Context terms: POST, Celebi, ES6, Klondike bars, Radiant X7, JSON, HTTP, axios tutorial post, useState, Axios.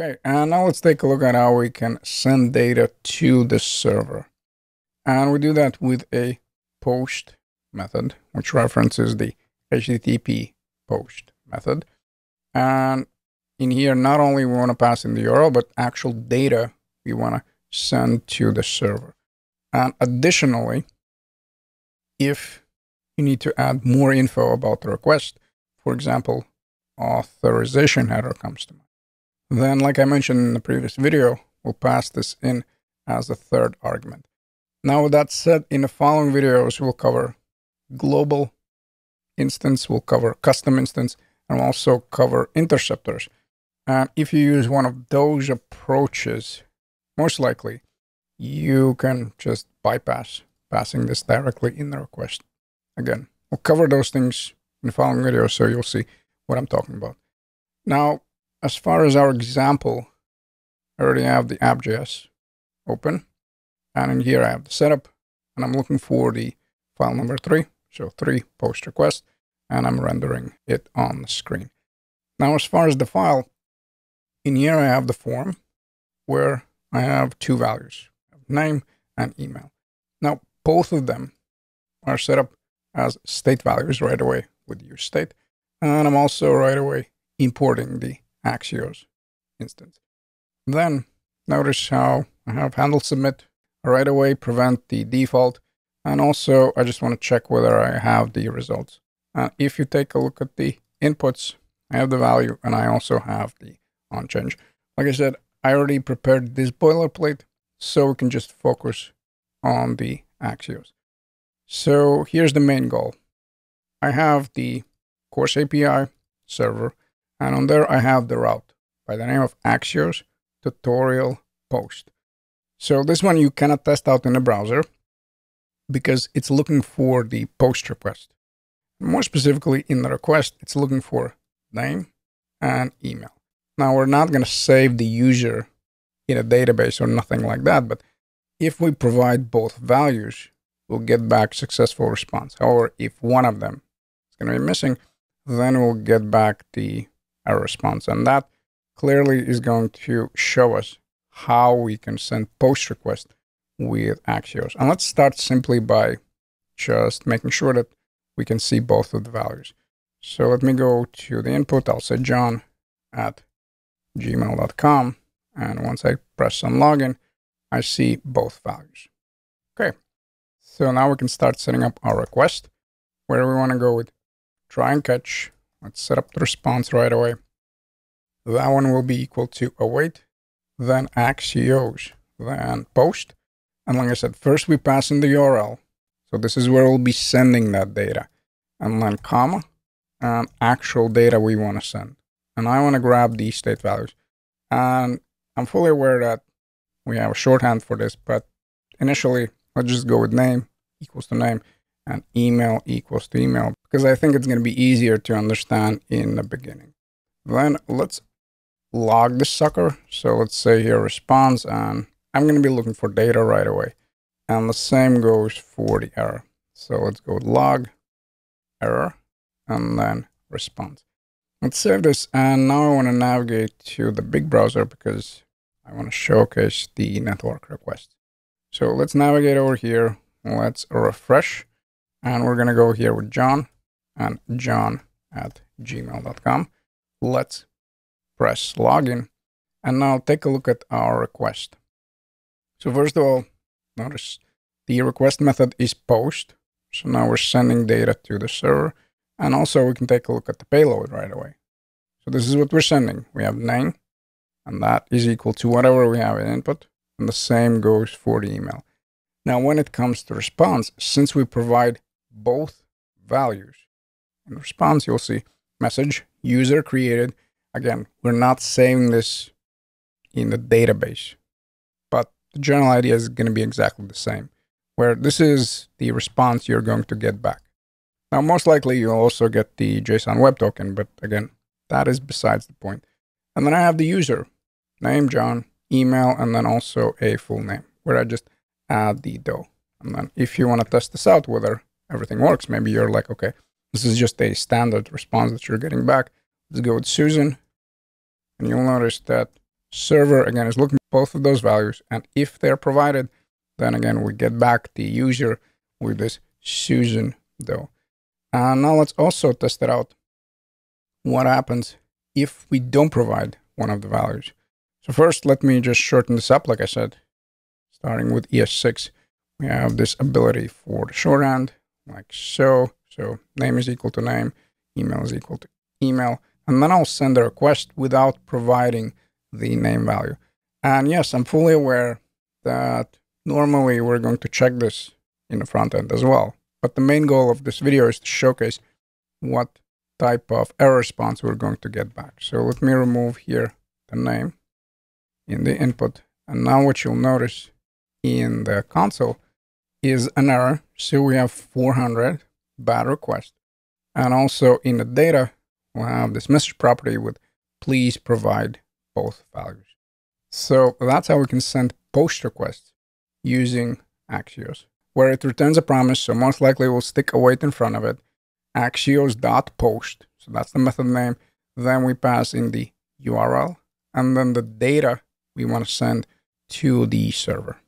Okay, and now let's take a look at how we can send data to the server. And we do that with a POST method, which references the HTTP POST method. And in here, not only we want to pass in the URL, but actual data we want to send to the server. And additionally, if you need to add more info about the request, for example, authorization header comes to mind. Then, like I mentioned in the previous video, we'll pass this in as a third argument. Now, with that said, in the following videos, we'll cover global instance, we'll cover custom instance, and we'll also cover interceptors. And if you use one of those approaches, most likely, you can just bypass passing this directly in the request. Again, we'll cover those things in the following video, so you'll see what I'm talking about. Now, as far as our example, I already have the app.js open. And in here, I have the setup. And I'm looking for the file number 3. So 3 post request. And I'm rendering it on the screen. Now, as far as the file, in here, I have the form where I have 2 values, name and email. Now, both of them are set up as state values right away with useState. And I'm also right away importing the Axios instance. Then notice how I have handle submit right away, prevent the default. And also I just want to check whether I have the results. If you take a look at the inputs, I have the value and I also have the on change. Like I said, I already prepared this boilerplate, so we can just focus on the Axios. So here's the main goal. I have the course API server, and on there, I have the route by the name of Axios Tutorial Post. So this one you cannot test out in the browser because it's looking for the post request. More specifically, in the request, it's looking for name and email. Now, we're not going to save the user in a database or nothing like that, but if we provide both values, we'll get back successful response. However, if one of them is going to be missing, then we'll get back the error response. And that clearly is going to show us how we can send post requests with Axios. And let's start simply by just making sure that we can see both of the values. So let me go to the input. I'll say john@gmail.com. And once I press on login, I see both values. Okay. So now we can start setting up our request where we want to go with try and catch. Let's set up the response right away. That one will be equal to await, then Axios, then post. And like I said, first we pass in the URL. So this is where we'll be sending that data. And then comma, and actual data we want to send. And I want to grab these state values. And I'm fully aware that we have a shorthand for this, but initially, let's just go with name equals to name and email equals to email, because I think it's going to be easier to understand in the beginning. Then let's log this sucker. So let's say here response, and I'm going to be looking for data right away. And the same goes for the error. So let's go log, error, and then response. Let's save this. And now I want to navigate to the big browser because I want to showcase the network request. So let's navigate over here. Let's refresh. And we're going to go here with John and john@gmail.com. Let's press login. And now take a look at our request. So first of all, notice the request method is post. So now we're sending data to the server. And also we can take a look at the payload right away. So this is what we're sending. We have name, and that is equal to whatever we have in input. And the same goes for the email. Now, when it comes to response, since we provide both values in response, you'll see message user created. Again, we're not saving this in the database, but the general idea is going to be exactly the same, where this is the response you're going to get back. Now, most likely you'll also get the JSON web token, but again, that is besides the point. And then I have the user name, John, email, and then also a full name where I just add the dough. And then if you want to test this out, whether everything works, maybe you're like, okay, this is just a standard response that you're getting back. Let's go with Susan. And you'll notice that server again is looking at both of those values, and if they're provided, then again we get back the user with this Susan Doe. And now let's also test it out. What happens if we don't provide one of the values? So first, let me just shorten this up. Like I said, starting with ES6, we have this ability for the shorthand, like so. So name is equal to name, email is equal to email, and then I'll send a request without providing the name value. And yes, I'm fully aware that normally we're going to check this in the front end as well. But the main goal of this video is to showcase what type of error response we're going to get back. So let me remove here the name in the input. And now what you'll notice in the console is an error. So we have 400 bad request. And also in the data, we'll have this message property with please provide both values. So that's how we can send POST requests using Axios, where it returns a promise. So most likely we'll stick a wait in front of it, axios.post. So that's the method name. Then we pass in the URL and then the data we want to send to the server.